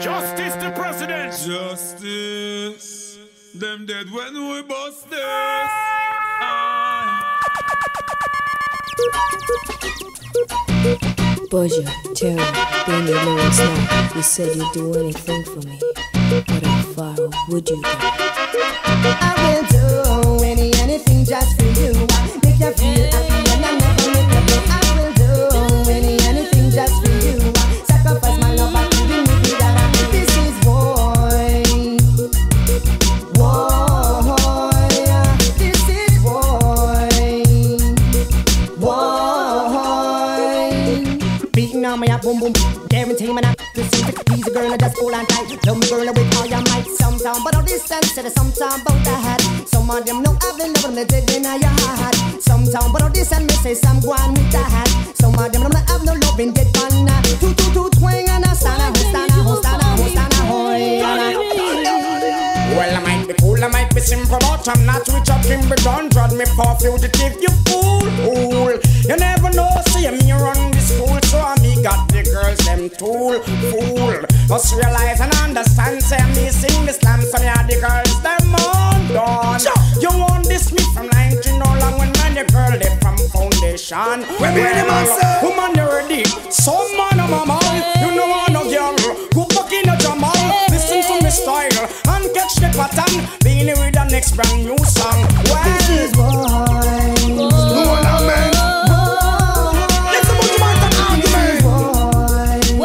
Justice the president! Justice! Them dead when we bust this! Boja, Terry, bring your lowest now. You said you'd do anything for me. But how far would you go? I will do anything just for you. Make you feel happy and I'm not gonna make you. I will do anything just for you. Sacrifice my love and give me that. This is boy. Beating on my up, boom boom. Guarantee my up. He's a girl, I just hold on tight. Love me girl with all your might. Sometimes but all this sense that sometimes both I had. Some of them know I've been loving them dead in your heart. Sometimes but all this and me say some go on with the hat. Some of them don't have no love and get fun. Two, two, two, twang and a sana, hostana, hostana, hostana, hoi. Well, I might be cool, I might be simple, but I'm not with your Kimber John. Drag me for fugitive, you fool, fool. You never know, see me run this school, so I me got the girls, them tool, fool. Must realize and understand, say me sing the slam, so me are the girls, them on done. You won't diss me from 19 no long when man, the girl, they from foundation. When we the man say, woman, they're deep, so man, I'm a man, you know I'm no girl, go back in a Jamal, listen to me style, and catch the pattern, being with the next brand new song. Well, this is boy. No one I meant. It's a bunch of mountain argument.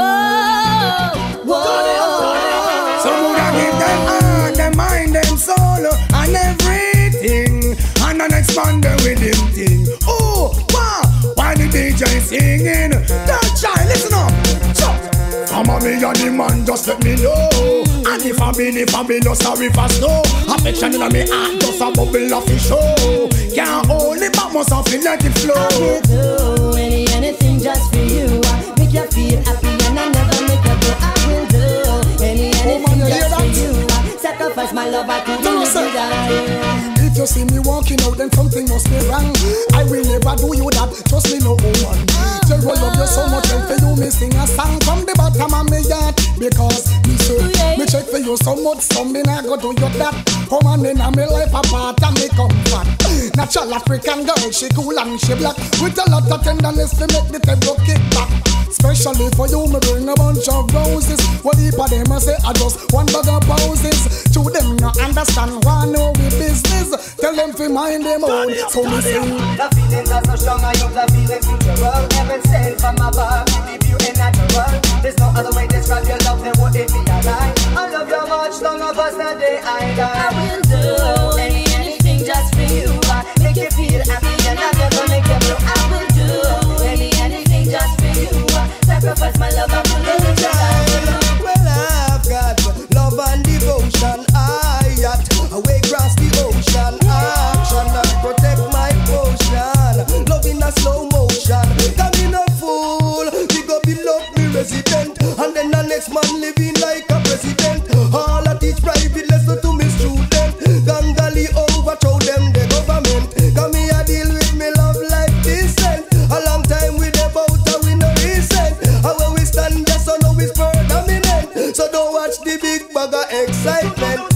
Someone that give them heart, them mind, them soul, and everything, and an expander with them thing. Oh, wow! Why the DJ singing? That child, listen up. Come on, me and the man, just let me know. And if I be no sorry for snow, affection in me heart just a bubble of a show. Can't hold it back, must have feel let it flow. I will do anything just for you. Make you feel happy and I never make you go. I will do anything just for you. Sacrifice my love, I could do that. If you see me walking out, then something must be wrong. I will never do you that, trust me no woman. Tell I love you so much and for you me sing a song from the bottom of my heart. Because me say, me check for you so much, so me nah go do you that. Come on in my life apart and me come back. Natural African girl, she cool and she black. With a lot of tenderness to make the table kick back. Especially for you, me bring a bunch of roses. What if I them I say I just want bag of roses. To them not understand why no we business. Tell them to mind them own, so we sing. The feelings are so strong, I hope the feelings mutual. Heaven sent from above, we be pure and natural. There's no other way to describe your love than what it be alive. I love you much, long of us the day I die. I will do anything just for you. Make you feel happy and I never make you blue. I will do anything just for you. Sacrifice my love, I will love you. Well, I've got love and devotion. I got away across the ocean. Action and protect my ocean. Love in a slow motion. Come in a fool. Big up in love, me resident. And then the next man living like a president. All I teach private lesson to me student. Gangali overthrow them, the government. Come here, deal with me love like this. And a long time we devout and we no recent. How when we stand there, so now it's predominant. So don't watch the big bag of excitement.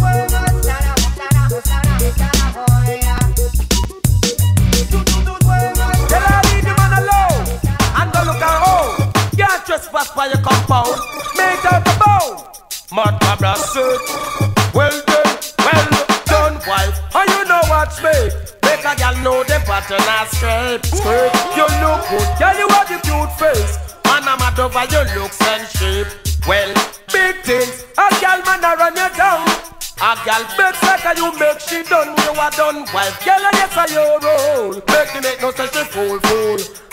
By your compound, made out the bone. Mad Barbara said, well done, wife. And you know what's made. Make a girl know the pattern and scrape. You look good, girl, you have the cute face. Man, I'm mad over your looks and shape. Well, big things, a girl man I run you down. A girl makes like you make she done. You are done, wife, girl, I guess I your role. Make me make no sense, she fool.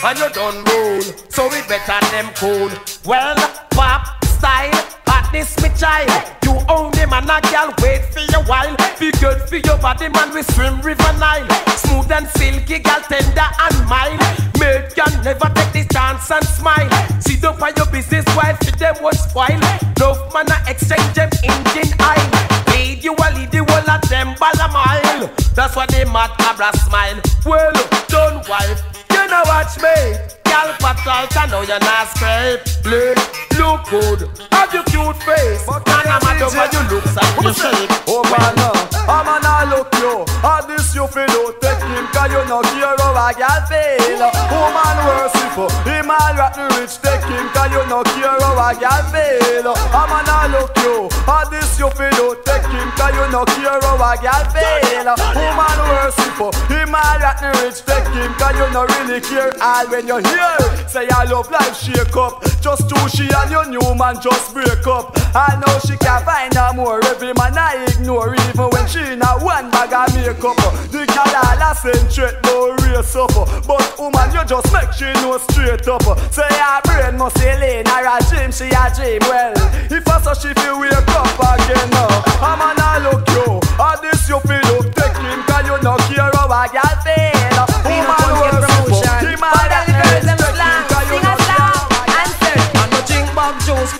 And you done roll, so we better them cool. Well, pop style, at this me child. You own him and a girl wait for a while. Be good for your body man, we swim river Nile. Smooth and silky, girl tender and mild. Make you never take this chance and smile. See don't find your business wife, see them was spoil. Love man a exchange them engine oil. Lead you a lead the whole of them by a mile. That's why they mad cabra smile. Well, done wife. You know watch me, girl, but I know you're not scrape. Look good. Have your cute face, but I matter what you look like. Oh man, I'm an I look you. All this you feel, don't take him, cause you not care how I got fail. Oh man, merciful, him all right the rich, take him, cause you not care how I got fail. I'm an I look you. All this you feel, don't take him, cause you not care how I got fail. Oh man, merciful, him all right the rich, take him, cause you not really care all when you're here. Say I love life, shake up. Just two she and your new man just break up. I know she can't find no more. Every man I ignore, even when she in a one bag of makeup. The girl all a centret, no race up. But woman, you just make she know straight up. Say her brain must be lean or a dream, she a dream. Well, if I saw she feel wake up again I'm an I look you, all this you feel up. Take him, cause you no care how I got feel. Woman works for him.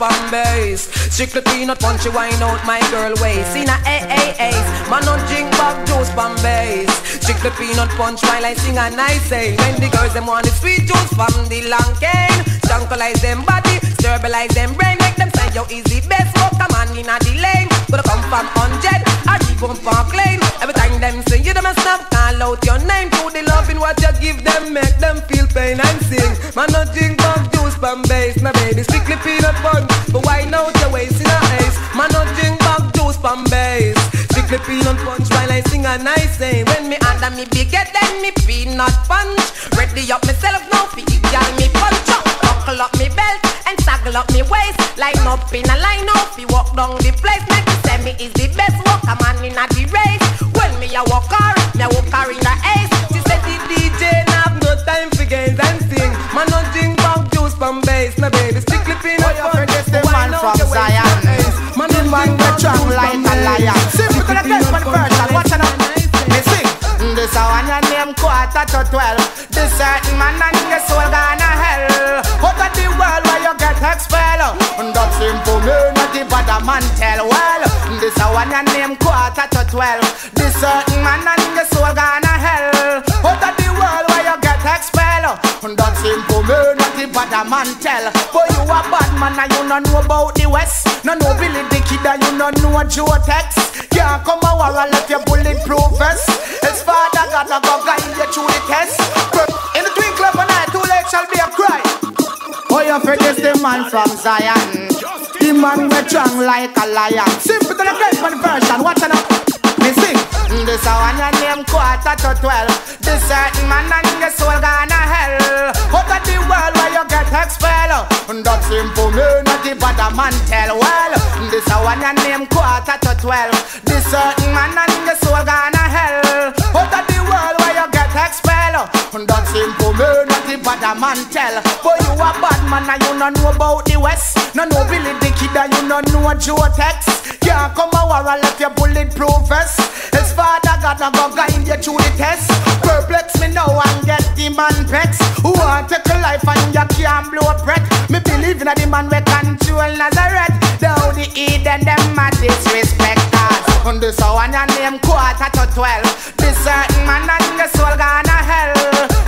From base, strictly peanut punch, she wine out my girl waist. Seen a AAAs, man don't drink back juice from base. Strictly peanut punch while I sing a nice say. When the girls them want the sweet juice from the long cane, drunkalize them body, sterbalize them brain, make them say yo easy best smoke a man in a the lane. But I come from 100, I keep on park lane. Every time them say you them a snap, call out your name. To the loving what you give them, make them feel pain and sing. Man don't drink back juice from base, my baby strictly peanut punch. But why now your waist in a ice? Man don't drink back juice from base. Strictly peanut punch while I sing a nice thing. When me under me bigger than me peanut punch. Ready up myself now for it, y'all me punch up. Buckle up me belt and saggle up me waist. Line up in a line up, you walk down the place. Make me say me is the best walker man in a the race. When me a walker, me a walker in a ace. She said the DJ now have no time for games and sing. Man don't drink back juice from base, my baby. Strictly peanut punch. From Zion, man in man get drunk like a lion. See me gonna test one person, watch out. Me sing, this a one your name 11:45. This certain man and your soul gonna hell. Out of the world where you get expelled. That simple me not the bad man tell. Well, this a one your name 11:45. This certain man and your soul gonna hell. Out of the world where you get expelled. That simple me. Bad man tell, but you a bad man and you don't know about the West. No know Billy the Kid and you don't know Joe Tex. Can't come a warrant left your bulletproof vest. His father gotta go guide you through the test. In the twinkle of an eye, too late shall be a cry. Oh, you forget the man from Zion. The man with tongue like a lion. Simple to the Christmas version, watch it up. Me sing, this a one your name 11:45. This certain man and your soul gonna hell. Out of the world where you get expelled. That simple me not the bad man tell. Well, this a one your name 11:45. This certain man and your soul gonna hell. Out of the world where you get expelled. That simple me not the bad man tell. But you a bad man and you don't know about the West. No know Billy the Kid and you don't know Joe Tex. Can't come a warrant left your bulletproof vest. His father gotta go guide you through the test. Perplex me now and get the man vexed. Who want take a life and you can't blow a breath. Me believe in the man we control Nazareth. Though the Eden them a disrespect us. On this one your name 11:45. This certain man and your soul gonna hell.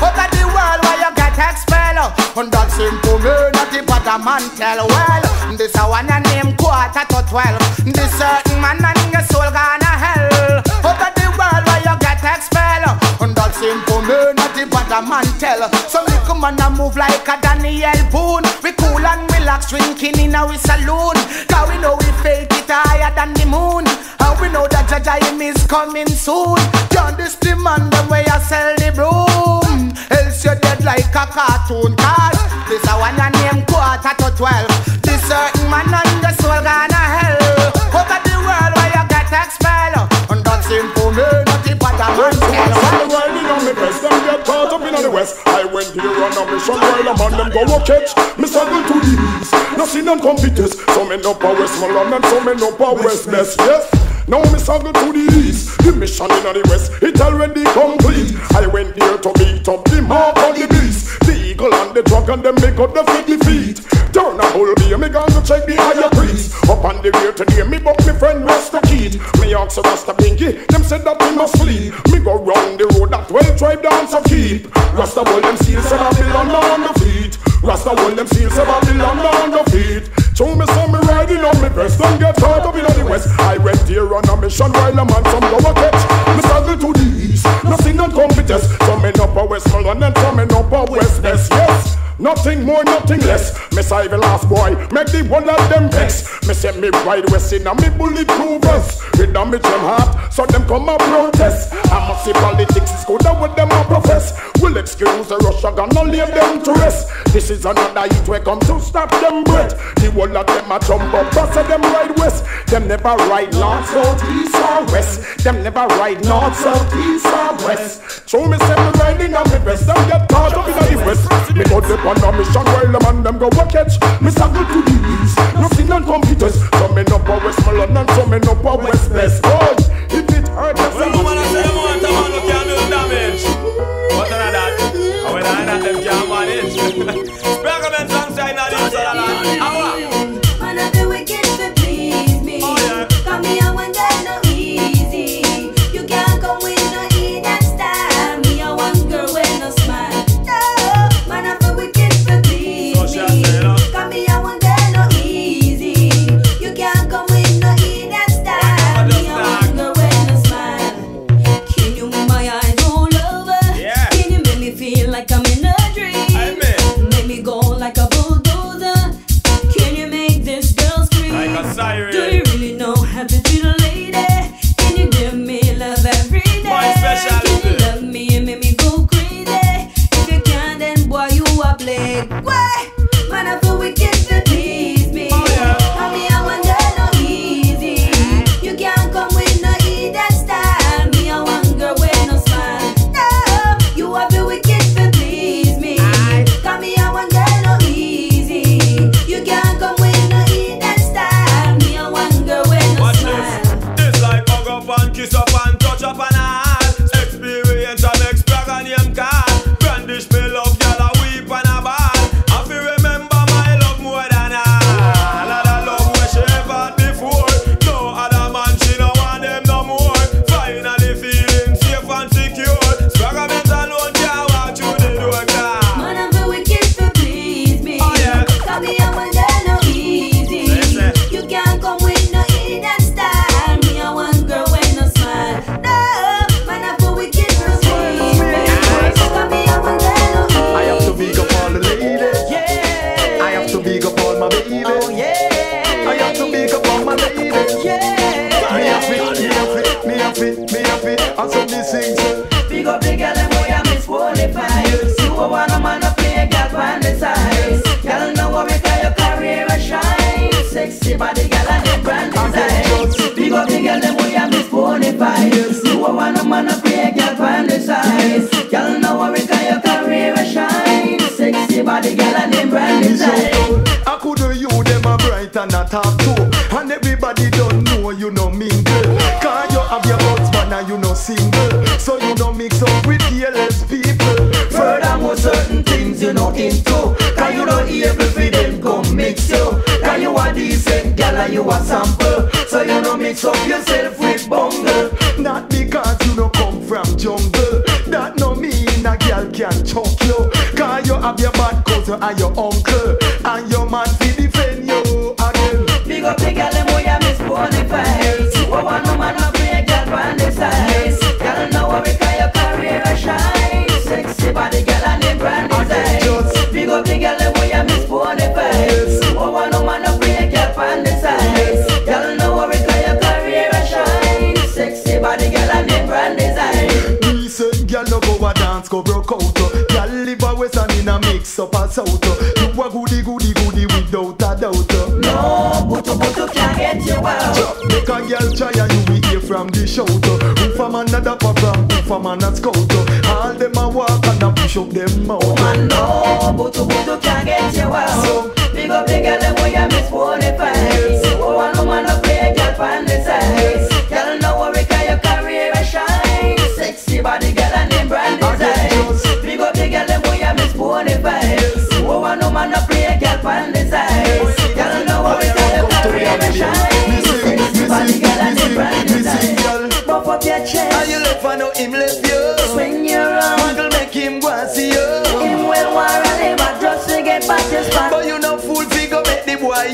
Out of the world where you get expelled. On that simple me not the bottom man tell. Well, this one your name 11:45. This certain man and your soul gonna hell. Out of the world where you get expelled. And that simple me not the bad man tell. Some little man a move like a Daniel Boone. We cool and relax drinking in our saloon. Cause we know we fake it higher than the moon. And we know that Jaja him is coming soon. John this the man them way I sell the broom. Else you're dead like a cartoon card. This a one your name 11:45. This certain man and the soul gonna hell. Out of the world where you get expelled. Simple me, nothing but a man. I'm riding on me best, I'm get caught up in the West. I went here on a mission while I'm on them go a catch. Me struggle to the east, now see them competitors. Some men up a West London, some men up a West Mess, yes. Now me struggle to the east, the mission in the West, it already complete. I went here to beat up the mark on the beast. The eagle and the dragon, them make up the 50 feet. Turn a whole day, me gone to check the higher priest. Up on the rear today, me buck me friend Rasta Keat. Me ask Rasta Pinky, them said that we must flee. Me go round the road that 12 tribe dance a keep. Rasta hold them seals, said I belong on the feet. Rasta hold them seals, said I belong on the feet. Two Preston get hard up in the west. I went here on a mission while a man some lower catch. Me struggle to the east, nothing not competence. Some in upper west London and some in upper west best, yes. Nothing more, nothing less. Me save the last boy, make the one of them vex. Me send me ride west in a me bulletproof vest. It damage them heart, so them come a protest. I must see politics is good with them a profess. We'll excuse the Russia, gonna leave them to rest. This is another heat we come to stop them breath. The whole of them a jump up, but so them ride west. Them never ride north, south, east or west. Them never ride north, south, east or west. So me send me riding on me best. Them get caught up in the west. Me go on a mission while the man them go work it. Me circle to the east, nothing on computers. Some in upper west London and some in upper west best. Oh, if it hurts, I say man who can do damage. But none of that, and when I not them can manage. Spearmint songs in the east of the land. One of the wicked to please me. Oh yeah. Got me a one girl no easy. You can't come with no E that style. Me a one girl with no smile.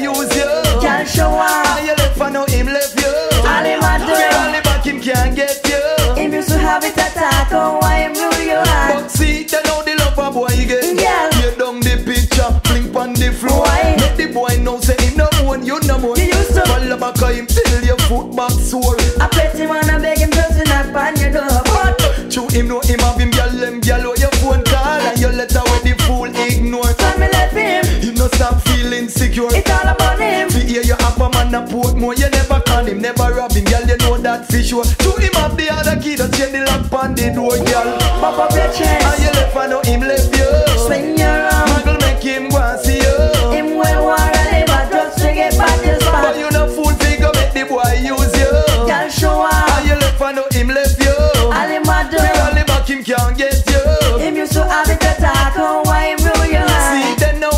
use you. Can't show up. How you left for no him left you. All him a do. All him back him can't get you. Him used to have it at heart, oh why him do you at? But see, they know the love a boy you get. Girl, you down the picture, fling on the floor. Why? Let the boy know say him no one, you no more. You used to follow back him till your foot back sore. I pet him and I beg him just to knock on your door. But true him know him have him girl, him girl oh your phone call and your letter with the fool ignore. Tell me let him. No stop feeling secure. It's all about him. To hear you have a man a port more. You never can him, never rob him. Girl, you know that for sure. To him up the other key to change the lock on the door, girl. Pop up your chest. And you left and now him left you. Swing your arm. Muggle make him go and see you. Him will war and him a drugs to get back his back. But you no fool figure make the boy use you. Girl, show up. And you left and now him left you. All him a do. All him back him can't get you. Him used to have it attack on why him rule you. See them now.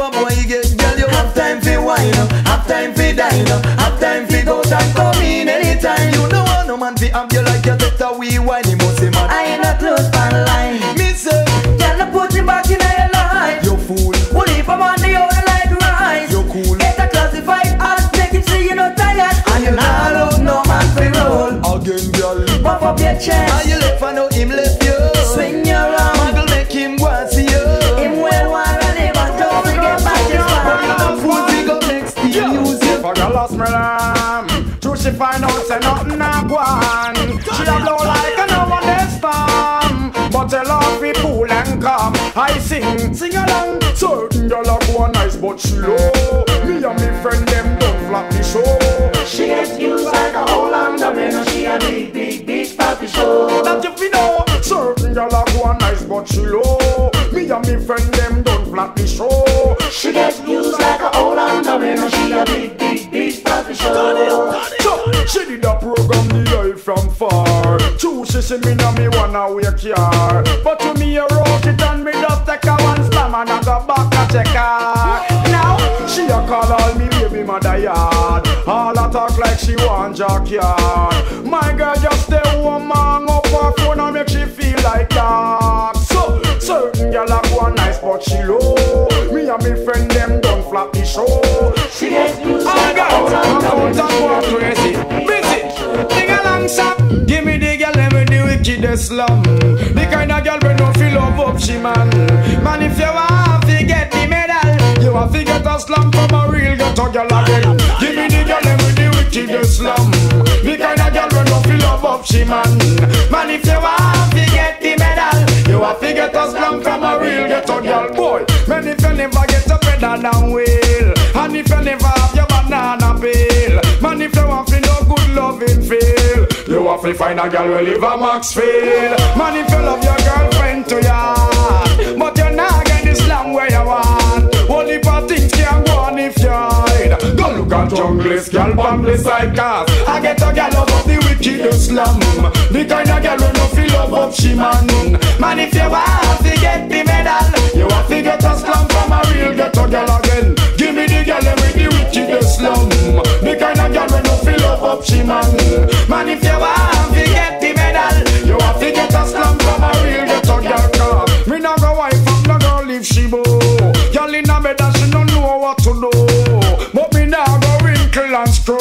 Boy, you get girl, you have time for wine up, have time for dine up, have time for go and come in anytime. You know want no man fi have you like your better we wine him must say mad. I ain't a close pan line. Me say, girl, no put him back in your life. You fool, we'll leave him on the other like rice. You cool, get a classified ass, make him see you no tired. And you not love no man fi roll again, girl. Pop up your chest, and you left for no him left you. Swing your arm, muggle make him go and see you. Him well one. For girl lost my lamb. True she find out say nothing a go on. She a blow like an hourly storm. But her love be cool and calm. I sing along. Certain girl a go nice but she low. Me and me friend them don't flop the show. She gets used like a whole abdomen. She a big party show. That you fi know. Certain girl a go nice but she low. Me and me friend them don't flop the show. She gets used like a whole abdomen. She a big party show. So, she did a program the life from far. True, she see me now me wanna wake her. But to me a rock it and me just take her one slam and I go back and check her. Now, she a call all me baby mother yard. All a talk like she want jackyard. My girl just stay warm and up her phone and make she feel like that. So, certain girl a go nice but she low. Me and me friend them don't flap the show. She gets used like a whole lot of them. Crazy, visit, sing along song. Give me the girl and the wickedest slum. The kind of girl we don't feel love up she man. Man if you want to get the medal, you want to get a slum from a real ghetto girl again. Give me the girl and the wickedest slum. The kind of girl we don't feel love up she man. Man if you want to get the medal, you have to get a slum from a real ghetto girl boy. Man if you never get a better than will. And if you never have your banana peel. Man if you want to no good loving feel, you have to find a girl who live a Maxfield. Man if you love your girlfriend to ya, but you're not getting the slum where you want. Only for things can go on if you hide. Go look at junglist girl from the side cast. I get a girl out of the wicked slum. The kind of girl who no feel love up she man. Man if you want to get the medal, you have to get a slum from a real ghetto girl again. Give me the girl with the wicked slum. The kind of girl when you feel love up she man. Man if you want to get the medal, you have to get a slum from a real ghetto girl cause me no go wife up no girl if she bo. Girl in a bed and she don't know what to do. But me now go wrinkle and screw.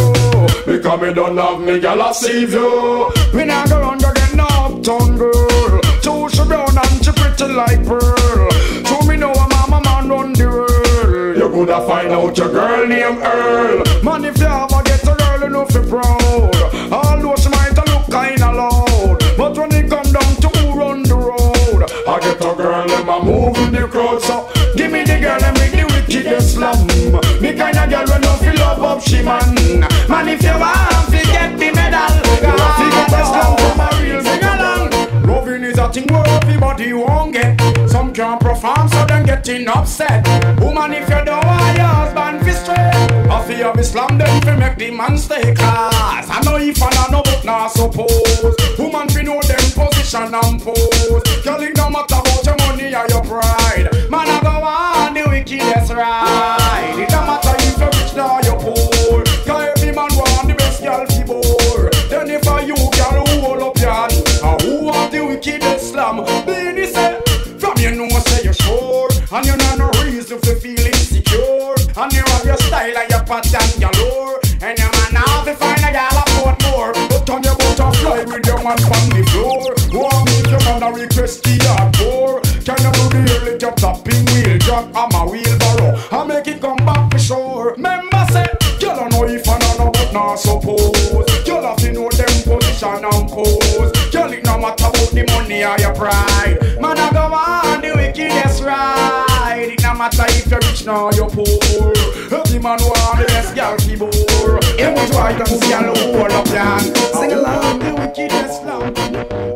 Because me don't love me girl I see you. Me now go round go get no uptown girl. Too she brown and she pretty like pearl. To me know I'm a man run the world. You could have find out your girl named Earl. Man if you ever get a girl you know fi proud. Although she might a look kinda loud, but when it come down to who run the road, I get a girl them a move in the crowd. So give me the girl and make the wickedest slum. The kind of girl when you fi love up she man. Man if you want fi get the medal, you have to get the slum from a real singalong. Loving is a thing where everybody won't get. Some can't perform so them getting upset. Woman if you don't want your husband fi straight, I fi have Islam them fi make the man stay class. I know if I know but not suppose. Woman fi know them position and pose. Girl it don't matter about your money or your pride. Man I go on the wickedest ride. It don't matter if you're rich or you're poor. Cause every man want the best girl fi bore. Then if I you girl who hold up your hand, who want the wickedest slam? Baby say, from you know say you're sure. And you know no reason for feeling secure. And you have your style pot and galore. And your man have to find a gal about more. Put on your butterfly with your man on the floor. Who are make your man a request to your door? Can you do the early job tapping wheel drop on my wheelbarrow? I make it come back for sure. Member say, you don't know if I don't know what not suppose. You have to know them position and pose. Girl, it no matter about the money or your pride. Man, I go on the wickedest ride. It no matter if you're rich now you're poor. Every man want the best girl he bore. It was right and see a whole of plan. Sing along the wickedest slam.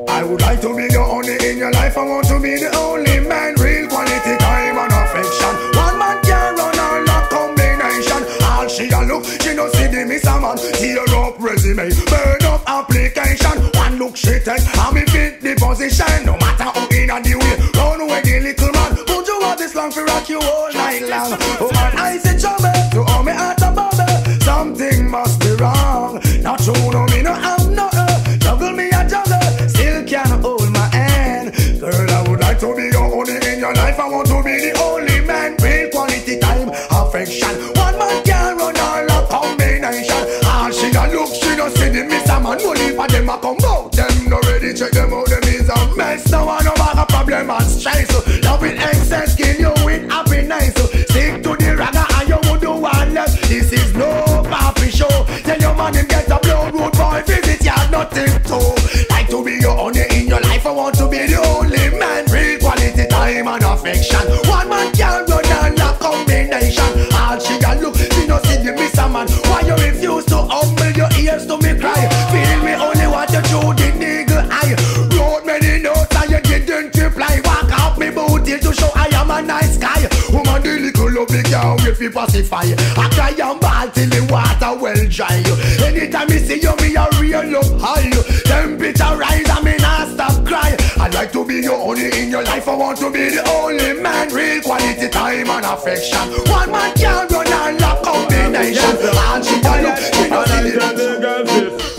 I would like to be the only in your life. I want to be the only man. Real quality time and affection. One man can run a lot combination. All she a look, she no see the miss a man. Tear up resume, burn up application. One look she take, and me fit the position. No matter who in a the way, run away the little man. This long for rock you all night long. Oh man, I say trouble, you owe me at a bubble. Something must be wrong. Not true, no me no have nothing. Juggle me a juggle, still can't hold my hand. Girl, I would like to be your only in your life. I want to be the only man. Real quality time, affection. One man can run all a combination. All she got look, she don't see the miss a man. Who leave for them a come out. Them no ready, check them out, them is a mess. No one no have a problem and stress. Love in excess. Like to be your only in your life. I want to be the only man. Real quality time and affection. One man can run and a combination. All she can look, she no see the miss a man. Why you refuse to humble your ears to me cry? Feel me only what you through the niggle eye. Wrote many notes and you didn't reply. Walk up me booty to show I am a nice guy. Woman the little love me can't wait to pacify. I cry and ball till the water well dry. Anytime me see you me a real up high. Temperature rise and me not stop cry. I'd like to be your only in your life. I want to be the only man. Real quality time and affection. One man can't run and lock combination. And she can look, she not see the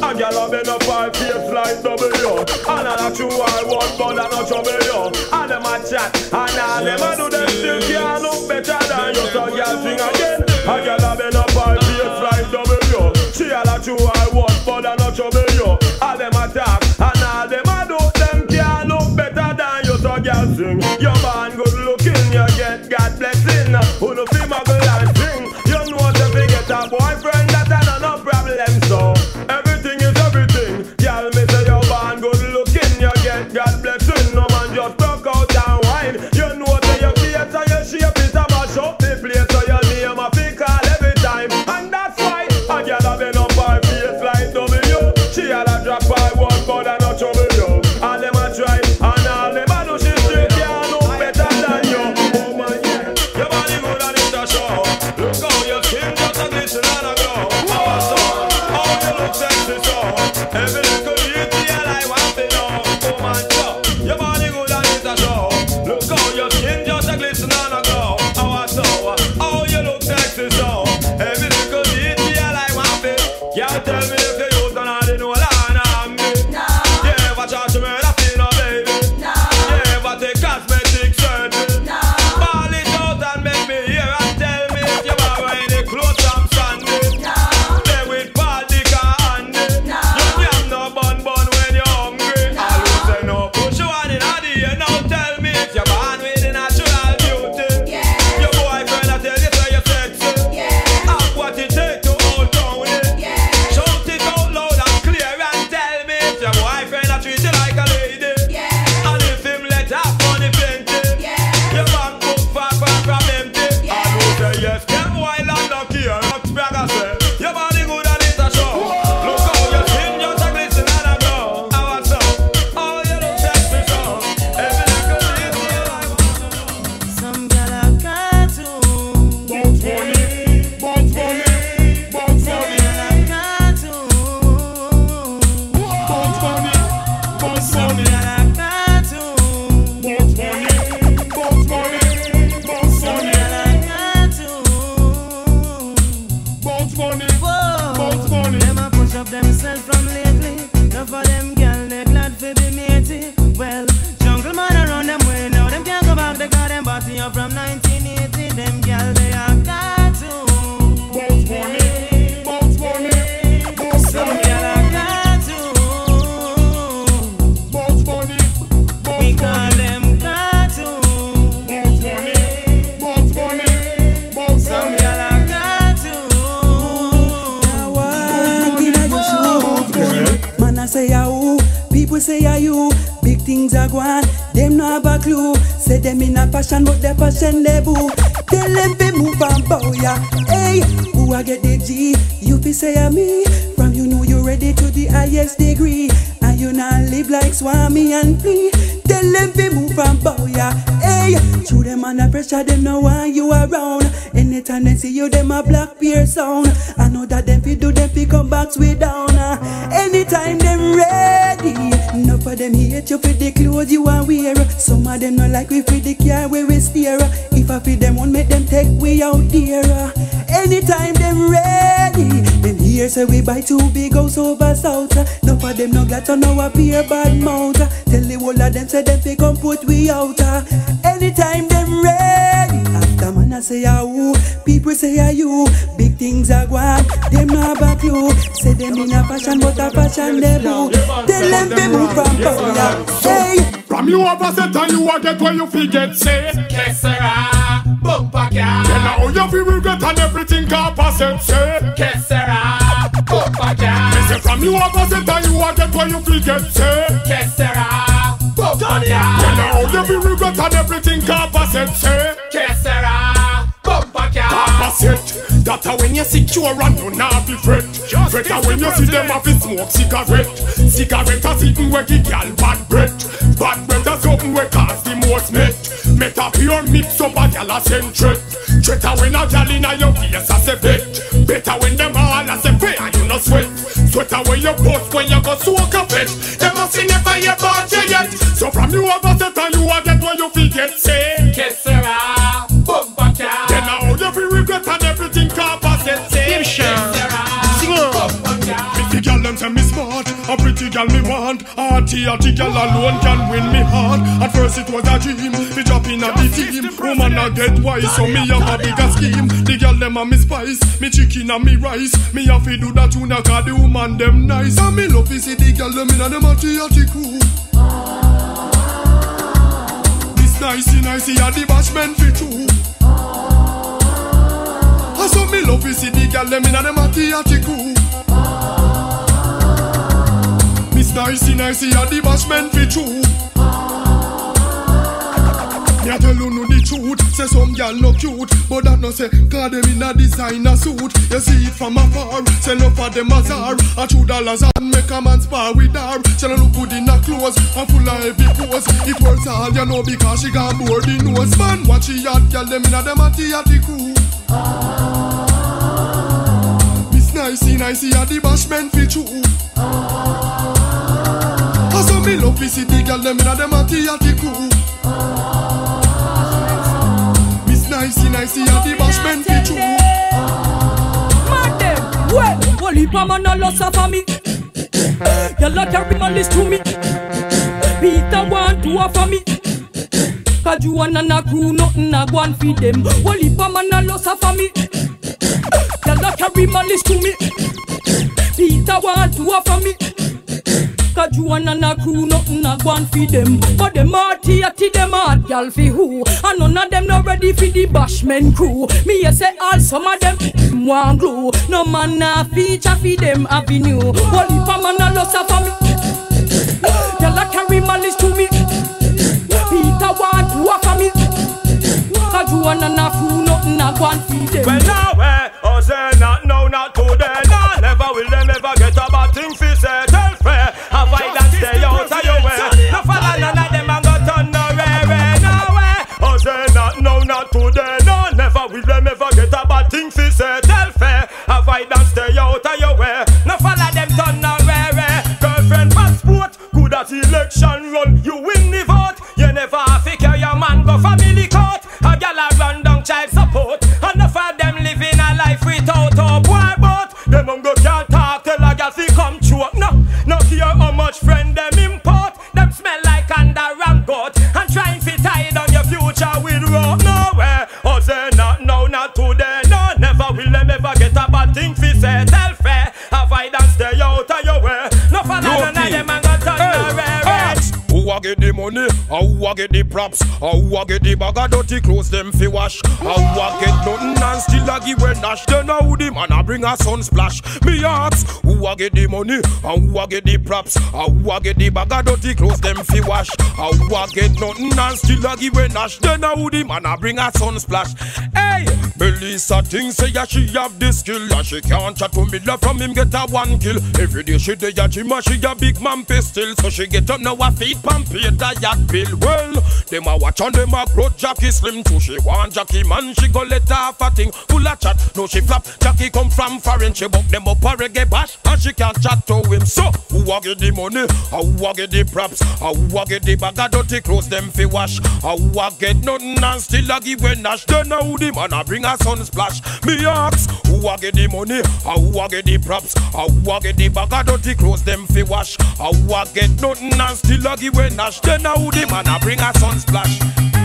I get up in a 5 years like W. And I not you I want but I not trouble you. And them a chat and all them a do them still can't look better than you. So girl sing again. I get up in a 5 years like W. She all that you I want but I not trouble you. All them attack and all them a do them can't look better than you. So girl sing. Your man good looking, you get God blessing. Who no feel my girl and sing. You know to forget a boyfriend that I don't no problem. So everything is everything. Girl me say your man good looking, you get God blessing. No man just broke out and wine. You know to your face and your shape is a mash up the place. So your name a pick all every time. And that's why I get a bit up my face like W. She had a drop by one but I no trouble you. All them a try and all them a do she straight. Yeah, no better than you. Oh my yeah, your body good and it's a show. Look how your skin just a glisten and a glow. Our son, how you look sexy so. Every little beauty and I want to know. Oh my yeah, your body good and it's a show. Look how your skin just a glisten and a glow. Our son, how you look sexy so. Every little beauty and I want to know. Yeah, tell me if you use and I didn't know. From 1980, them gal they are cartoon. say are you. Big things are gone, them no have a clue. Say them in a passion, but their passion they boo. Tell them be move and bow ya. Hey, who I get the G? You be say a me. From you know you ready to the highest degree. And you not live like Swami and plea. Tell them be move and bow ya. Hey, through them under pressure, them no want you around. Anytime they see you, them a black bear sound. I know that them fi do them fi come back way down. Anytime them ready. Enough of them hate you for the clothes you are wear. Some of them not like we for the car where we steer. If I feed them won't make them take way out there. Anytime them ready. Them here say we buy two big house over south. Enough of them no got on our beer bad mouth. Tell the whole of them say them fi come put we out. Anytime them ready. After man I say a who, people say a you. Big things are gone, them not back you. Say them in a fashion but a fashion they do. Tell them they move from power. Hey, from you over set and you a get where you fi get say. Kessera, bumper car. Then all you fi regret and everything can pass it say. Kessera, bumper car. Me say from you over set and you a get where you fi get say. Kessera, bumper car. Then all you fi regret and everything can pass it say. Kessera, bumper car. Pass it. That's how when you secure and you not be fret. Fret how when you see them have a smoke cigarette. Cigarette are sitting where the girl bad breath. Bad breath are something where cause the most met. Met a pure mix up a girl a send threat. Threat how when a girl in a your face as a vet. Better when them all as a pay and you no sweat. Sweat how when you bust when you go soak a fetch. Them a see never you bought you yet. So from you over set and you a get what you forget say. Kessera, bumper car. Then how you feel regret and everything can't pass it say. Me smart, a pretty girl me want. Arty girl alone can win me heart. At first it was a dream, we drop in a the team. Woman a get wise, so me have a bigger scheme. The girl them a me spice, me chicken and me rice. Me have to do that tuna cause the woman them nice. And me love to see the girl them in a them arty crew. This nicey a the bashment fi true. And so me love to see the girl them in a them arty crew. Nicey a the bashment fi true. Me a tell you no the truth. Say some girl no cute, but that no say cause them in a designer suit. You see it from afar. Say no for them a czar. A $2 and make a man spar with her. She no look good in her clothes and full of heavy pose. It works all you know because she got bored the nose. Man what she had, girl them in a them a the crew. Miss Nicey a the bashment fi true. So me love to see the girl them in a dem arty crew. Miss Nicey a the bashment fi true. Madam, well, holy woman a lost for me. You lot carry malice to me. Peter want to offer me. Cause you and a crew nothing a go and feed them. Holy woman a lost for me. You lot carry malice to me. Peter want to offer me. Cause you and a crew nothing a go and feed them. But them arty them hard gal fi who. And none of them not ready for the bashment crew. Me a say all some of them want glue. No man a feature fi them avenue. Only for man a loss for me. Gal a carry malice to me. Peter want to offer me. Cause you and a crew nothing a go and feed them. Well now eh, oh say not now not today. Nah, never will them ever get a bad thing fi say. Child support, enough of them living a life How I get the props? How I get the bag of dirty clothes them fi wash? How I get nothing and still I give a dash? Then how the man I bring a sun splash? Me ask, who I get the money? How I get the props? How I get the bag of dirty clothes them fi wash? How I get nothing and still I give a dash? Then how the man I bring a sun splash? Hey, Melissa thing say yeah, she have the skill and she can't chat to me love from him get a one kill. Every day she dey a gym and she a big man pistol. So she get up now a feet pump it a yacht bill. Well, them a watch and them a growth Jackie slim too. She want Jackie man, she go let her half a thing full of chat. No she flap, Jackie come from foreign. She buck them up a reggae bash and she can't chat to him. So, who a get the money? Who a get the props? Who a get the bag of dirty clothes them fi wash? Who a get nothing and still a give a nash? Then a who the man a bring a sun splash? Me ask, who a get the money? Who a get the props? Who a get the bag of dirty clothes them fi wash? Who a get nothing and still a give a nash? Then a who the man a bring a sun splash?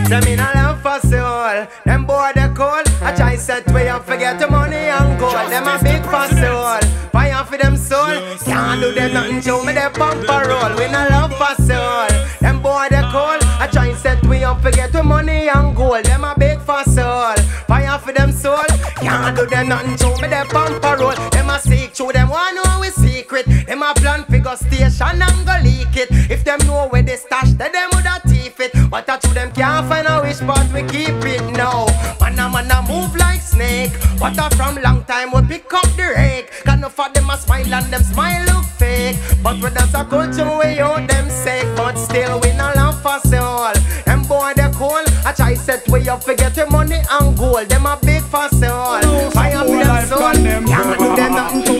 Them in a lamp for soul, them boy they cold. A try set way and forget the money and gold. Them a big for soul, fire for them soul. Can't do them nothing, show me the bumper roll. We no love for soul, them boy they cold. A try set way and forget the money and gold. Them a big for soul, fire for them soul. Can't do them nothing, show me the bumper roll. Them a seek through them one know we secret. Them a plan figure station and go leak it. If them know where they stash, then them would have thief it. But I to them can't find a wish, but we keep it now. Man a move like snake. But I from long time we pick up the rake. Can't no for them a smile and them smile look fake. But when there's a culture we out them safe. But still we no love for soul. Them boy they cold. I try set way up forget the money and gold. Them a big for soul. Fire with them soul. Can't do them nothing to me.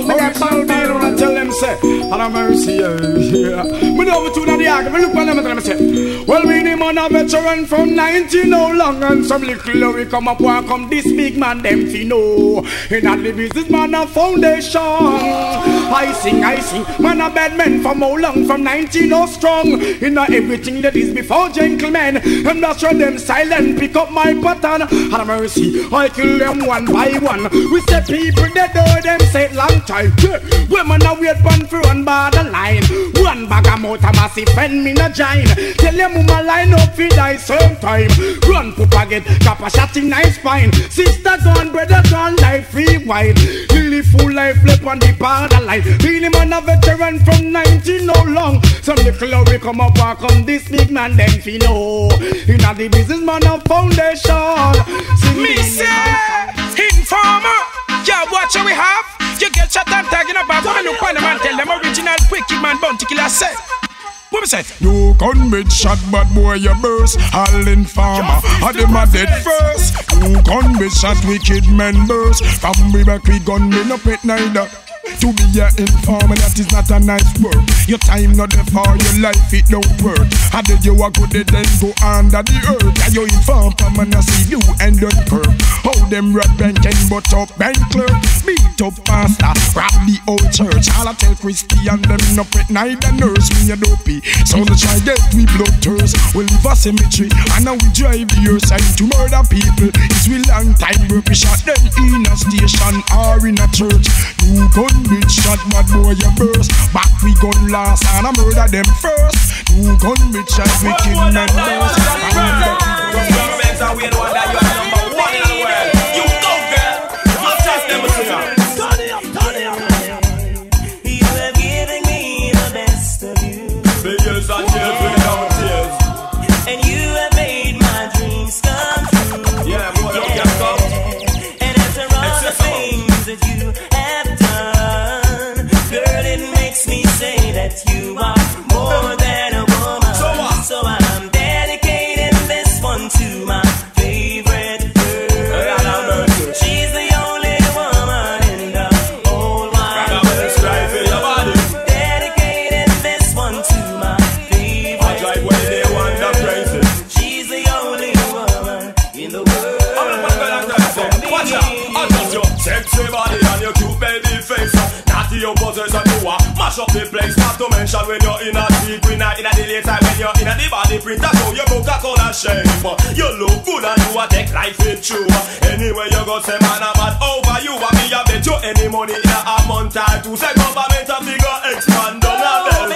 And I'm very serious. We know we two down the argument. We look at them and say, well, we the man a veteran from 90 no long. And some little we come up and come this big man them to know. In that the business man a foundation. I sing, man a bad man from how long? From 90 no strong. In everything that is before gentlemen. And that's why them silent pick up my pattern. And I'm very serious. I kill them one by one. We say people they do them say long time. Yeah. Women a weird pan for one by the line. One bag a mouth a massive and me no join. Tell them who my line up for die same time. Run pupa get, cap a shot in my spine. Sister gone, brother gone, life rewind. Lily full life flip on the borderline. Really man a veteran from 90 no long. Some little we come up and come this big man them fi know. In a the business man a foundation. See me say, informer, yeah watch what we have. You get shot and tagging up and come look on them and tell them original wicked man bounty killer set. What we said? You gun mid shot bad boy you burst. All in farmer, all them a dead first. You gun mid shot wicked men burst. From we back we gun me no pet neither. To be an informer, that is not a nice word. Your time not there for your life, it don't work. How did you walk with it then go under the earth? And your informer, man, I see you and your perp. How them red bank and butt up bank clerk. Beat up pastor, rob the old church. All I tell Christian, them no pet neither nurse. Me a dopey, so the try get we blood thirst. We live a cemetery, and now we drive the earth side to murder people. It's we long time work, we shot them in a station or in a church. You gun mid shot mad boy you burst. Back we gun last and I murder them first. Two gun mid shot wicked men burst. You go girl, I'll test them with you. You have given me the best of you. Figures on tears with common tears. And you have made my dreams come true. Yeah, boy, don't get caught. And after all the things that you have me say that you are more than a woman. So I'm dedicating this one to my favorite girl. She's the only woman in the whole wide world. Dedicating this one to my favorite girl. She's the only woman in the world. Sexy body and your cute baby face. Your buzzers and you are mash up the place. Not to mention when you're in a deep night, in a delay time when you're in a deep body printer. So you book a color shape. You look good and you a take life with you. Anyway you go say man I'm mad over you. I me a bet you any money in a month or two. Say government a figure expand on a bell.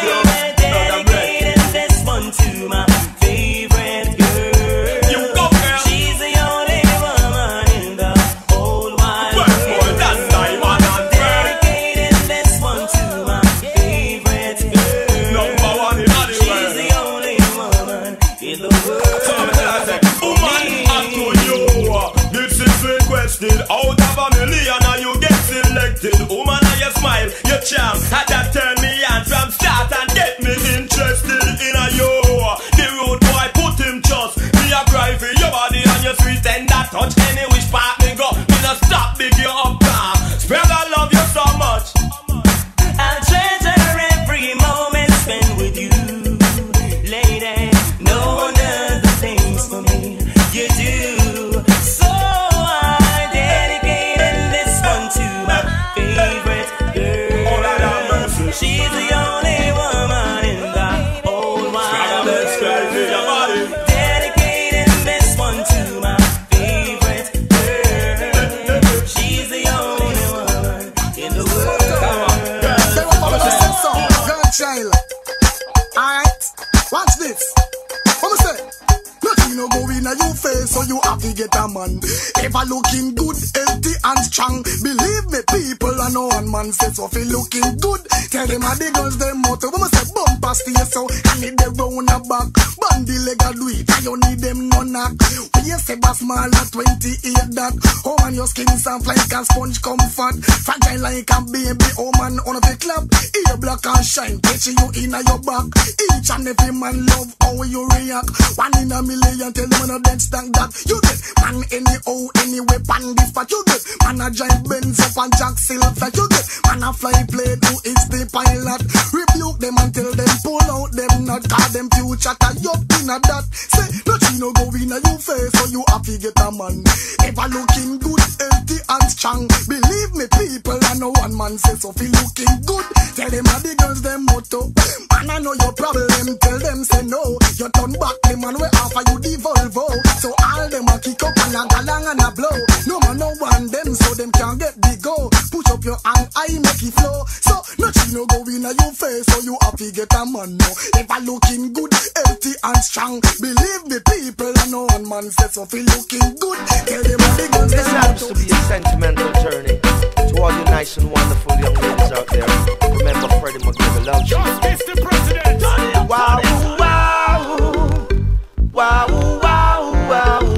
Dedicating this one to my favorite. child. Alright, watch this. What I say? Nothing no go in your face, so you have to get a man. Ever looking good, healthy and strong. Believe me, people, I know one man says so feel looking good. Tell them how the girls them motor. What I say? Bump past here, so I need the round a back. Bandy leg a do it, I don't need them no knock. When you say bass small at 28 that. Oh man, your skin soft like a sponge comfort. Fragile like a baby, oh man, on the clap. Ear black and shine, catching you in your back. Each and every man love how you react. One in a million, tell them on a dead stack that. You get man anyhow, anyway, pan this part. You get man a giant Benz up and Jack Silver. You get man a fly play, who is the pilot. Rebuke them and tell them pull out them not. Call them future to you. Inna that, say nothing no go inna your face, so you have to get a man. Ever looking good, healthy and strong. Believe me, people, I know one man say so feel looking good. Tell them how the girls them motto. Man, I know your problem. Tell them say no. You turn back the man way after you devolvo. So all them a kick up and a galang and a blow. No man no want them, so them can't get the go. Push up your hand, I make it flow. So nothing no go inna your face, so you have to get a man. No, ever looking good, healthy and strong. Believe me, people, I know one man says so feel looking good. Tell them how the girls them motto. This happens to be a sentimental journey to all you nice and wonderful young ladies out there. Remember Freddie McGregor loves you. Justice the President. Wow, wow, wow, wow, wow, wow, wow.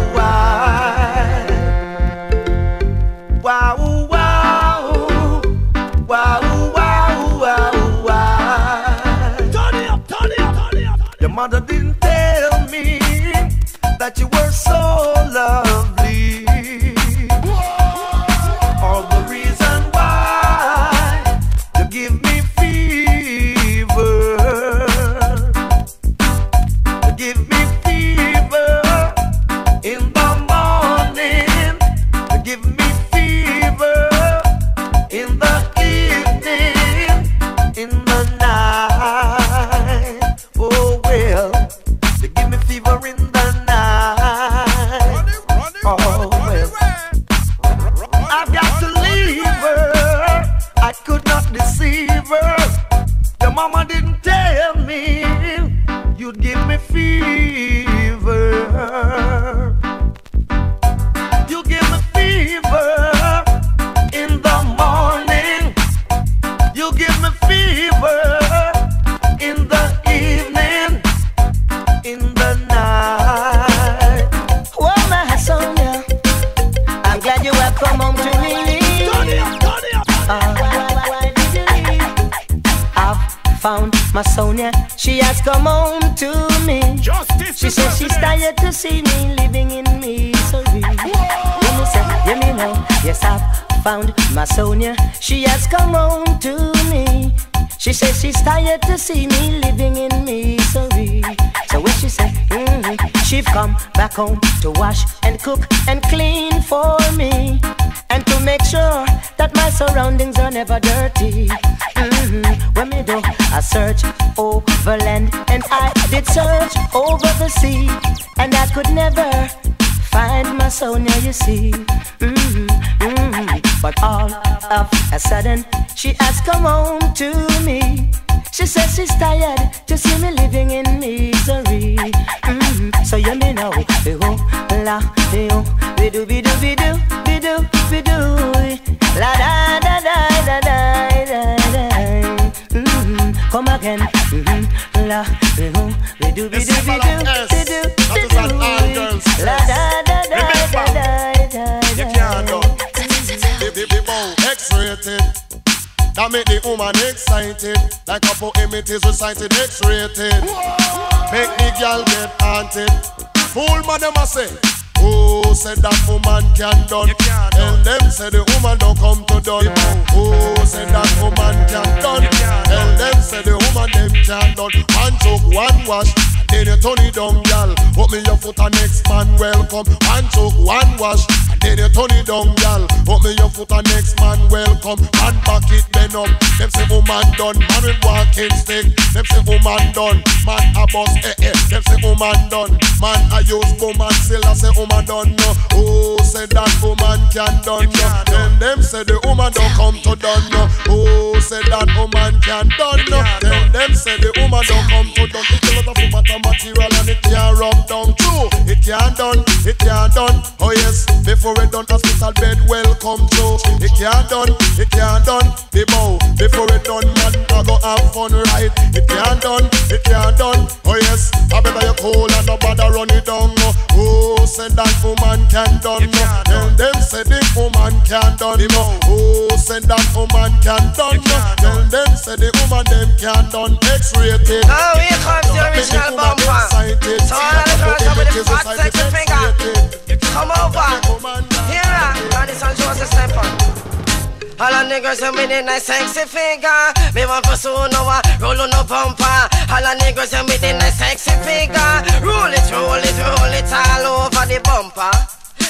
Mother didn't tell me that you were so lovely. All the reason why you give me fever. You give me fever in the morning. You give me fever in the evening, in the night. You give me fever in the night. Oh, well. I've got to leave her. I could not deceive her. Your mama didn't tell me you'd give me fever. You give me fever in the morning. You give me fever. Come on to me. I've found my Sonia. She has come home to me. She says she's tired to see me living in misery. Hear me now. Yes, I've found my Sonia. She has come home to me. She says she's tired to see me living in misery. So when she said, she've come back home to wash and cook and clean for me, and to make sure that my surroundings are never dirty. When me do I search over land, and I did search over the sea, and I could never find my Sonia, you see. But all of a sudden she has come home to me. She says she's tired to see me living in misery. So you may know. La we do be do be do be do be do la da da da da da da. Come again. La we do be do be do be do la da da da da da. X-rated. That make the woman excited. Like a poem it is recited. X-rated. Make the girl get haunted. Fool madam I say, who said that woman can done? Tell them say the woman don't come to done. Who said that woman can done? Tell them say the woman them can done. One choke, one wash. then you turn it down, girl. Put me your foot and next man welcome. One choke, one wash, and then you turn it down, girl. Put me your foot and next man welcome. And back it then up. Them say woman done, man with walking stick. Them say woman done, man a boss, eh eh. Them say woman done, man I use woman still. I say woman done no. Oh, say that woman can done no. Then them say the woman don't come to done no. Oh, say that woman can done no. Then them say the woman don't come to done. It's a lot of matter material and it can't rub down too. It can't done, it can't done. Oh yes, before it done hospital bed welcome to. It can't done, it can't done. The bow before it done man I go have fun right. It can't done, it can't done. Oh yes, I better you cool and no bother run it down. Oh, say that woman can't done. Then them say the woman can't done. Oh, say that woman can't done. Then them say the woman them can't done. X-rated. Oh, here comes the original bumper. So all the girls up with the fat sexy finger. Come over. Here I this and Joseph Stepper. All the niggas who made the nice sexy figure, me want for soon over, roll on the bumper. All the niggas who made the nice sexy figure, roll it, roll it, roll it all over the bumper.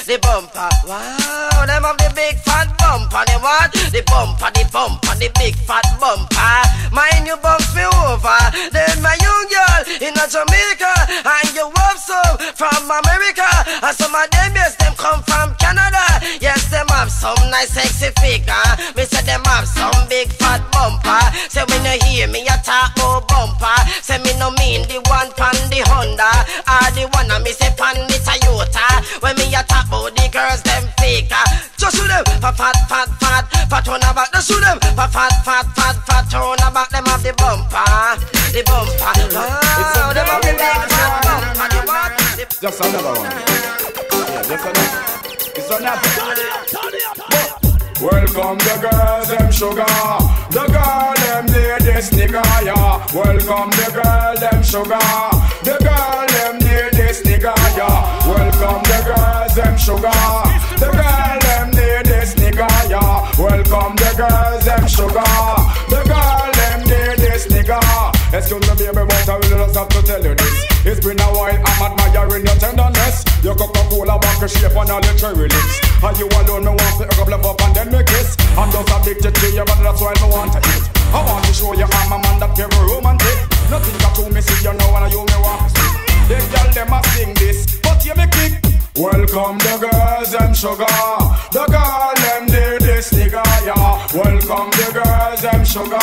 The bumper, wow, them have the big fat bumper. They what? The bumper, the bumper, the big fat bumper. Mind you bumps me over. Then my young girl in Jamaica, and you have some from America, and some of them yes, them come from Canada. Yes, them have some nice sexy figure. Me say them have some big fat bumper. Say when you hear me a talk more bumper, say me no mean the one pan the Honda, or the one I me say pan the Toyota. When me a talk oh, the girls them fake. Just shoot them for fat, fat, fat, fat on about. Just shoot them for fat, fat, fat, fat on about. Them have the bumper, the bumper. Oh, them have the big fat bumper. The bumper. Just another one. Yeah, just another. It's another. Turn it up. Welcome the girls, them sugar. The girl, them ladies, nigga, yeah. Welcome the girl, them sugar. The girl, them ladies, nigga, yeah. Welcome the girls, them sugar. The girl, them ladies, nigga, yeah. Welcome the girls, them sugar. The girl, them ladies, nigga. Excuse me, baby, but I will just have to tell you this. It's been a while, I'm admiring your tenderness. Your Coca-Cola vodka shape on all your cherry lips. And you alone, me want to pick a glove up and then me kiss. I'm just addicted to you, but that's why I want to eat. I want to show you I'm a man that give you romantic. Nothing got to me, see you know, and you me want to sleep. They tell them I sing this, but you me kick. Welcome the girls and sugar. The girl them did this nigga, yeah. Welcome the girls and sugar.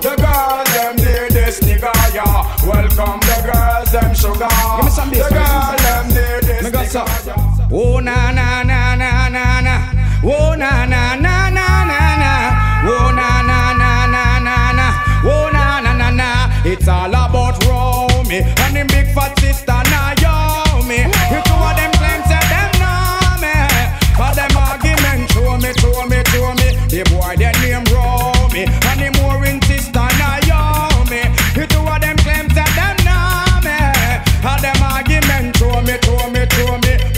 The girl them did this nigga, yeah. Welcome the girls and sugar. Give me some beats, the girl them did this nigga, yeah. Oh na na na na na na. Oh na na na na na na. Oh na na na na na na. Oh na na na na. It's all about Romy and them big fat sister Naomi. You two of them. Show me. The boy their name Romy, and the more insist on Naomi. The two of them claims that them know me. All them argument show me.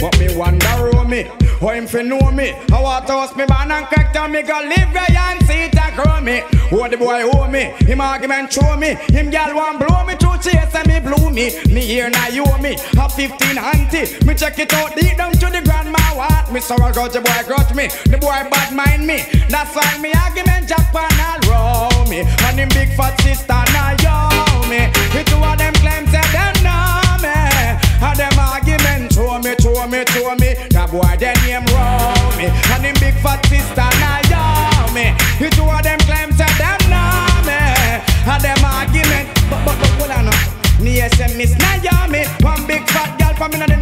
But me wonder Romy, how him fi know me? I want to host me man and crack down me go live where and see it a grow me. Oh the boy owe me, him argument show me. Him gal want blow me through chase and me blew me. Me here Naomi, a 15 auntie. Me check it out deep down to the grandma. What me so I got the boy got me. The boy bad mind me. That's why me argument Japan all row me. And him big fat sister Naomi. The two of them claims that them know me. And them argument show me. That boy their name Romy, and them big fat sister Naomi. You two of them claims that them know me. And them argument but hold on up. Niesem Miss Naomi, one big fat girl from in the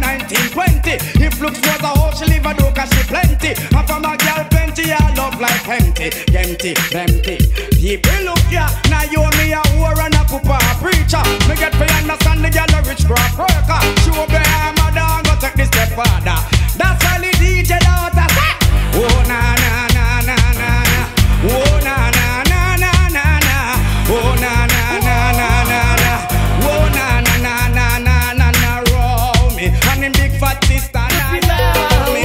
1920. If looks was a hoe she live a do cause she plenty. And from a girl plenty I love like empty. People look ya, Naomi a whore and a pooper a preacher. Me get for understand the girl a rich craft worker. She will be her mother and go take this step father. That's all the DJ daughter say. Oh na na na na na na. Oh na na na na na na. Oh na na na na na na. Oh na na na na na na na. Romy and them big fat sister Naomi.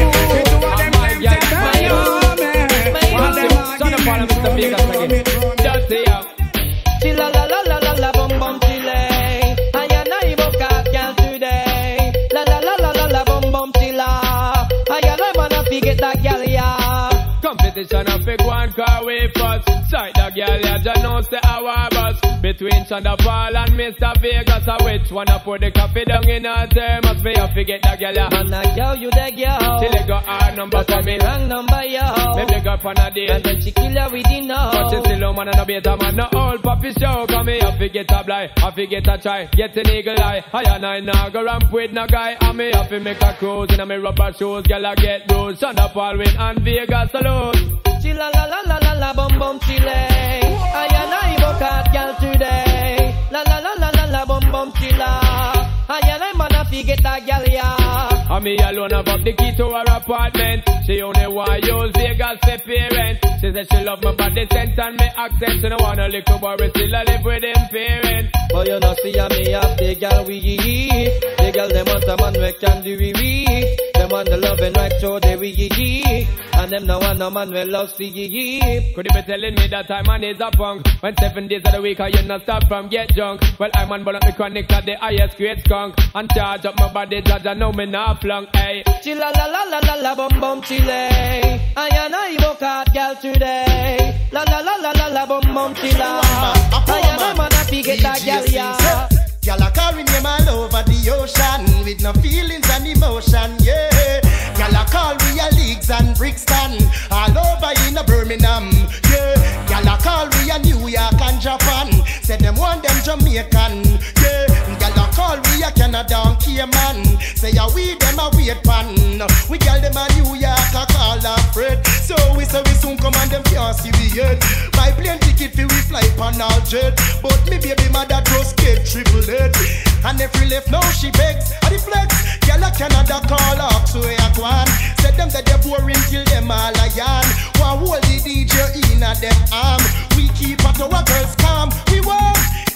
The two of them claim that they know me. And them son of one of Mr Vegas again. Just say ya. Chilla la la la la la bum bum chile. Aya na iboka. we get that gal, yeah. Competition of fake one car way first. Side the gal, yeah, just know say our bus. Between Chanderpaul and Mr. Vegas, I which one I put the coffee down in her term. Must be off to get that gal, yeah. And I tell you that girl, till they got her number for me. Wrong number, yo. Maybe got for a day, and then she kill her with the know. But she still a man and a beta man, no old puppy show. Come here, I forget a blight, I forget a try. Get an eagle eye, I and I now go ramp with no guy. I me have to make a cruise in a me rubber shoes. Girl, I get those Chanderpaul win and Vegas alone. Chilla la la la la la bum bum chile. I and I book out girl today. La la la la la la bum bum chilla. I and I man a forget a girl, yeah. And me alone above the key to her apartment. She only want use Vegas for parents. She said she love my body sense and my accent. She no want a little boy, we still a live with them parents. But you know see a me have the girl we eat. The girl them want a man we can do we. Them want the loving right so they we eat. And them no want a man we love see eat. Could you be telling me that I man is a punk? When 7 days of the week I you not stop from get drunk. Well I man bullet me chronic at the highest grade skunk. And charge up my body judge and know me not. Long, ay. Chilla la la la la la bum bum chile. I and I book out girl today. La la la la la la bum bum chilla. I and I man a get that girl, yeah. Girl a carry me all over the ocean with no feelings and emotion, yeah. Girl a call real leagues and Brixton all over in a Birmingham, yeah. Girl a call real New York and Japan. Said them want them Jamaican, yeah. Girl a call real Canada and Cayman. Say a we them a weird pan. We girl them a New York a call a Fred. So we soon come and them fancy we head. Buy plane ticket fi we fly pan all jet. But me baby mother just get tripled. And every left now she begs a the flex. Girl a Canada call up so a gwan. Said them that they boring till them all a yarn. One hold the DJ in a them arm. We keep at our girls calm. We warm.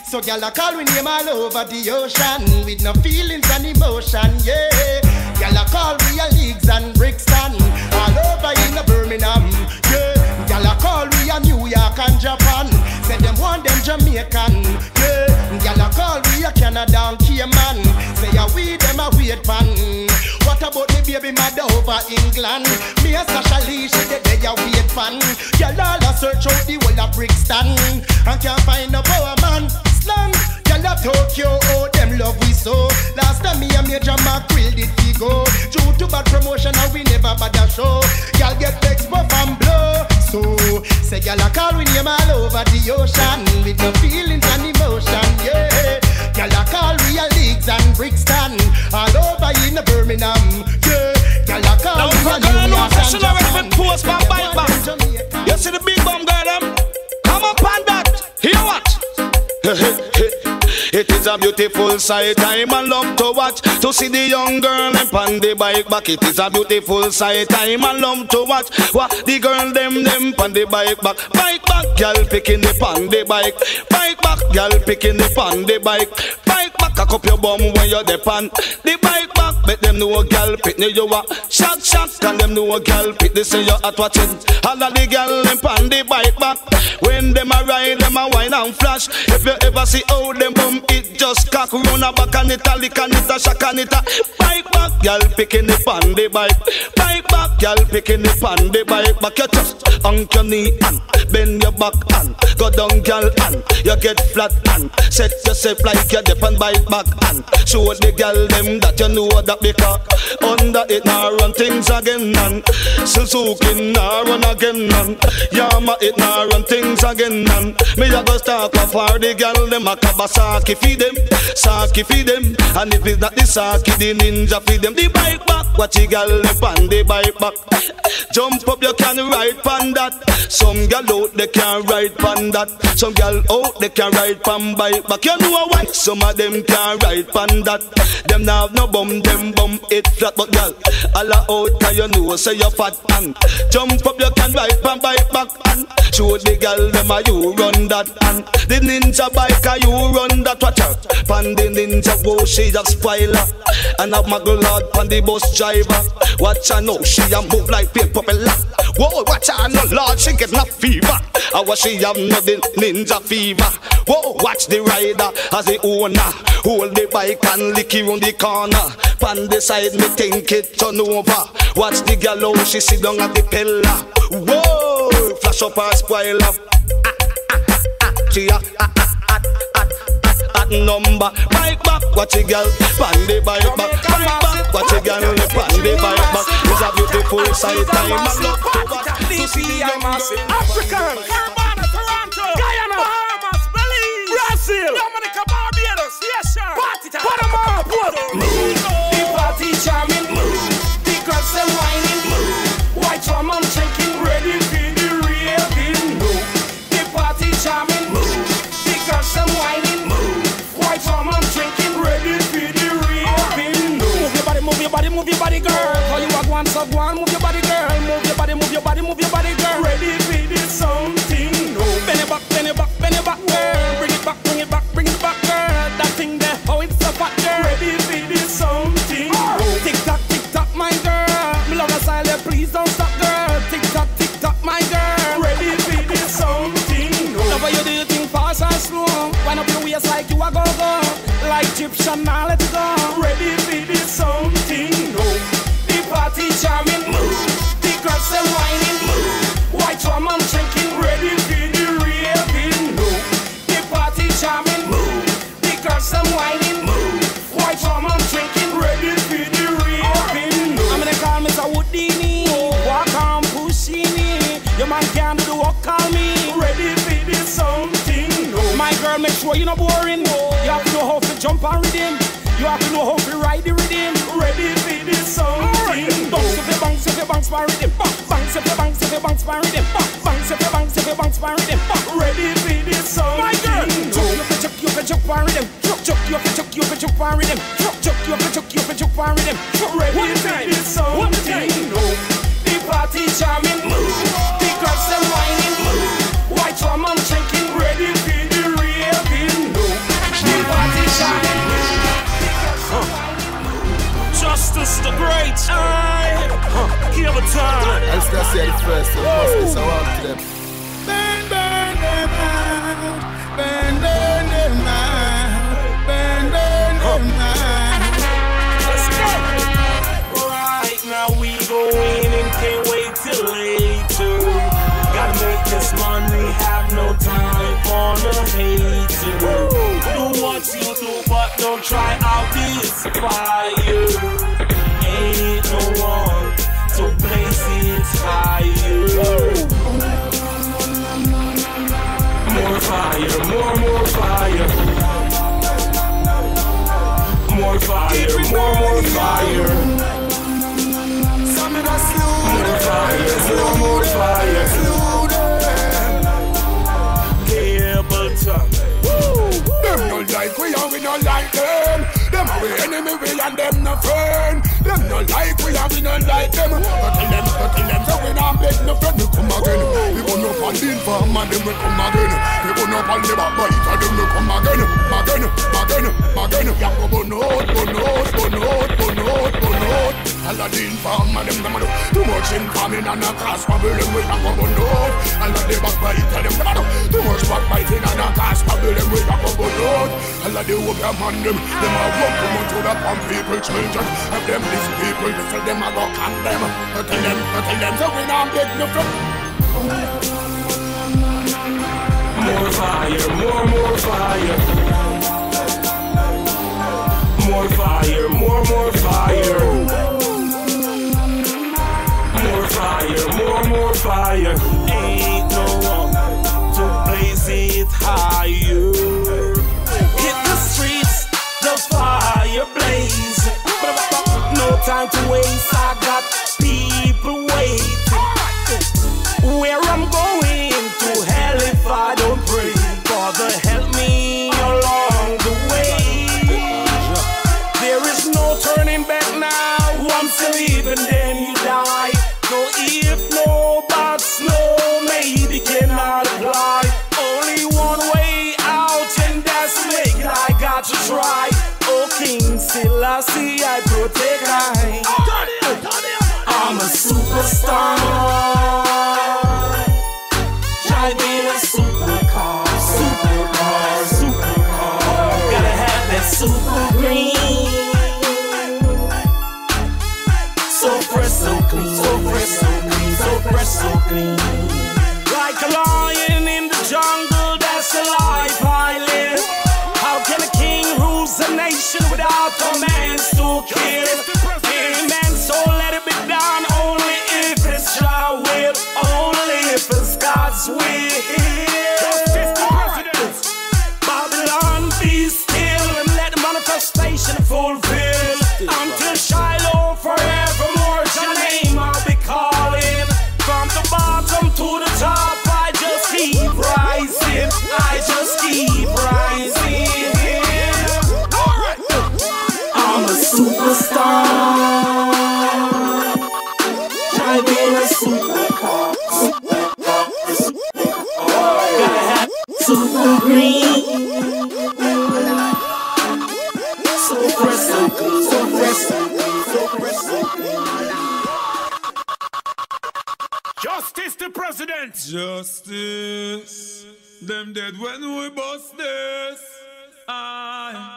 So girl a call we name all over the ocean with no feelings and emotion, yeah. Girl a call real leagues and Brixton all over in the Birmingham, yeah. Girl a call real New York and Japan. Said them want them Jamaican, yeah. Girl a call real Canada and Cayman. Say a we them a weird pan. What about the baby mother over England? Me and Sasha Lee she the day a weird pan. Girl all a search out the whole of Brixton and can't find a power man. Long. Y'all a Tokyo, oh, them love we so. Last time me and Major Mac grilled it we go. Due to bad promotion and we never bad a show. Y'all get vexed, buff and blow. So, say y'all a call we name all over the ocean with no feelings and emotion, yeah. Y'all a call real leagues and Brixton all over in the Birmingham, yeah. Y'all a call real leagues and Japan. You see the big bomb girl them? Come up on that, hear what? It is a beautiful sight, I man love to watch. To see the young girl and pan the bike back. It is a beautiful sight, I man love to watch. What the girl them pan the bike back. Bike back, girl picking the pan the bike. Bike back, girl picking the pan the bike. Bike back, cock up your bum when you're the pan. The bike back, bet them know a girl pick near you a shot, and them know a girl pick this in your at watching. All of the girl them pan the bike back. When them a ride, them a wine and flash. If you ever see how them bum, it just cock round a back and it a lick and it a shock and it a bike back, y'all picking the pan the bike. Bike back, y'all picking the pan the bike. Back your chest, honk your knee and bend your back and go down, girl, and you get flat and set yourself like you're dip and bike back and show the girl them that you know that they cock under it now run things again and Suzuki now run again and Yama it now run things again and me a go stalk off for the girl them a kabasaki feed them, saki feed them, and if it's not the saki, the ninja feed them. The bike back, watch the girl left on the bike back. Jump up, you can ride pan that. Some girl out they can ride pan that. Some girl out they can ride pan bike back. You know why? Some of them can ride pan that. Them now have no bum, them bum it flat, but girl, all out can you know say you fat and jump up, you can ride pan bike back and show the girl them how you run that and the ninja bike how you run that watch out. Pan the ninja whoa she a spoiler and a muggle lord pan the bus driver. Watch her now she a move like paper. Whoa, watch her no lord, she get no fever. I watch she have no ninja fever. Whoa, watch the rider as the owner. Hold the bike and lick it round the corner. Pan the side, me think it turn over. Watch the gal how she sit down at the pillar. Whoa, flash up her spoil up. She a number. Bike back, watch the gal. Pan the bike back. Bike back, watch the gal. Pan the bike back. It's a beautiful sight. I'm a look to see a massive African. Move your body, girl. How you walk one, so go on. Move your body, girl. Move your body, move your body, move your body, girl. Ready for this something new. Bend it back, bend it back, bend it back, girl. Bring it back, bring it back, bring it back, girl. That thing there, how it's so hot, girl. Ready for this something new. Tick tock, my girl. Me love the style, please don't stop, girl. Tick tock, my girl. Ready for this something new. Love how you do your thing fast and slow. Wind up your waist like you a go-go. Like Egyptian, now let it go. Ready for this something new. Jamming, move, the girls are whining, move. White rum and drinking, ready for the raving, move. The party jamming, move, the girls are whining, move. White rum and drinking, ready for the raving, move. I'm gonna call Mr. Woodini, walk on Pushini. Your man can't do the walk, call me. Ready for this something, no. My girl, make sure you're not boring, no. You have to know how to jump and rhythm. You have to know how to ride the rhythm. Ready for this something. Bounce if you bounce by rhythm. Bounce if you bounce, if you bounce by rhythm. Bounce if you bounce, if you bounce by rhythm. Ready for this something. My girl, chuck you for chuck by rhythm. Chuck you for chuck you for chuck by rhythm. Chuck you for chuck you for chuck by rhythm. Ready for this something. The party jamming, move. The girls them whining, move. White rum and drinking, ready for the raving. The party jamming. Justice the great, give it time. I still say it first, so it's around to them. Burn them out, Let's go. Right now we go in and can't wait till later. Gotta make this money, have no time for no hater. Do what you do, but don't try out this fire. So place it higher. More fire, more fire. More fire, more fire. More fire, more fire. Cable tongue. Them no like we and we no like them. Them are we enemy, we and them no friend. Them no like we and we no like them. But them, so we not make no friend. We come again. We run up on the farm and them we come again. We run up on the back boy, so them we come again. Again. We have to burn out. All of the farm and them do too much in farming and a cast for them. We have to burn out. All of the back boy, so them do too much back biting and a cast for them. We have to burn out. All of the worker man them a work too much to the farm people children. Have them. These people, they tell them I go condemn. Tell them, so we don't make no fun. More fire, more fire. More fire, more fire. More fire, more fire. Ain't no one to place it higher. Hit the streets, the fire blazing. No time to waste, I got people waiting. Where I'm going to hell if I don't pray. Father, help me along the way. There is no turning back now. Once you leave and then you die. No if, no buts, no maybe cannot apply. Only one way out and that's make it, I got to try. Oh King Selassie, I protect I. I'm a superstar. Driving a supercar. Gotta have that supercar. green. Like a lion in the jungle, that's the life I live. How can a king rule a nation without commands to kill? Any man so let it be done, only if it's your will, only if it's God's will. Fulfill until Shiloh forevermore. Your name I'll be calling. From the bottom to the top, I just keep rising. I just keep rising. I'm a superstar. Driving a supercar. Gotta have super green. Justice the president. Justice. Them dead when we bust this.